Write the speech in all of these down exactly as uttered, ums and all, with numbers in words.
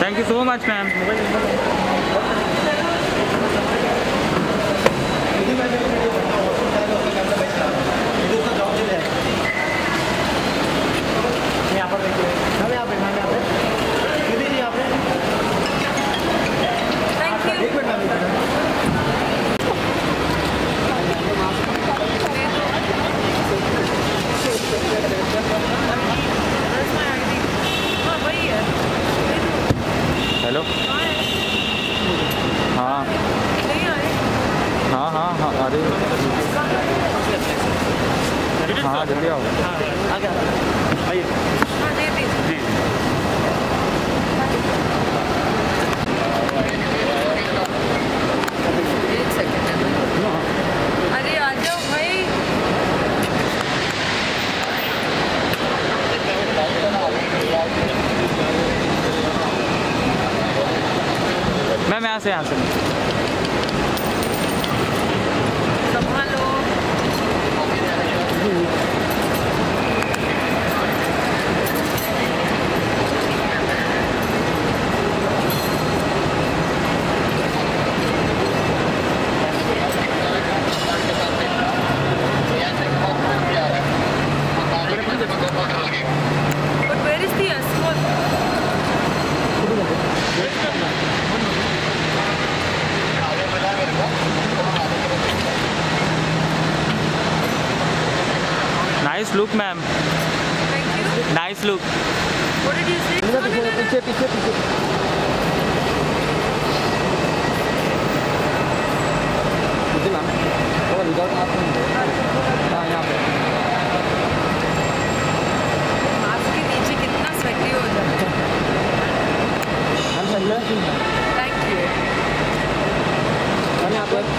Thank you so much, से answer संभालो But where is the asphalt? Nice look, ma'am. Thank you. Nice look. What did you say? No, no, no, no. Piche, piche, piche.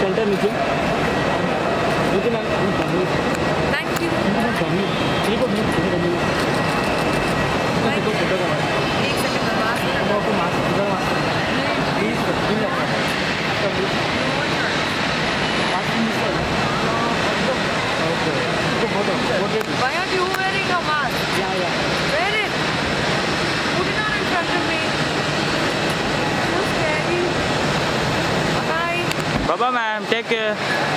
Centre नीचे नीचे ma'am thank you ठीक है thank you एक second का mask आपको mask दो please तीन okay why are you wearing a mask yeah yeah wear it put it on in front of me Bye-bye, ma'am. Take care.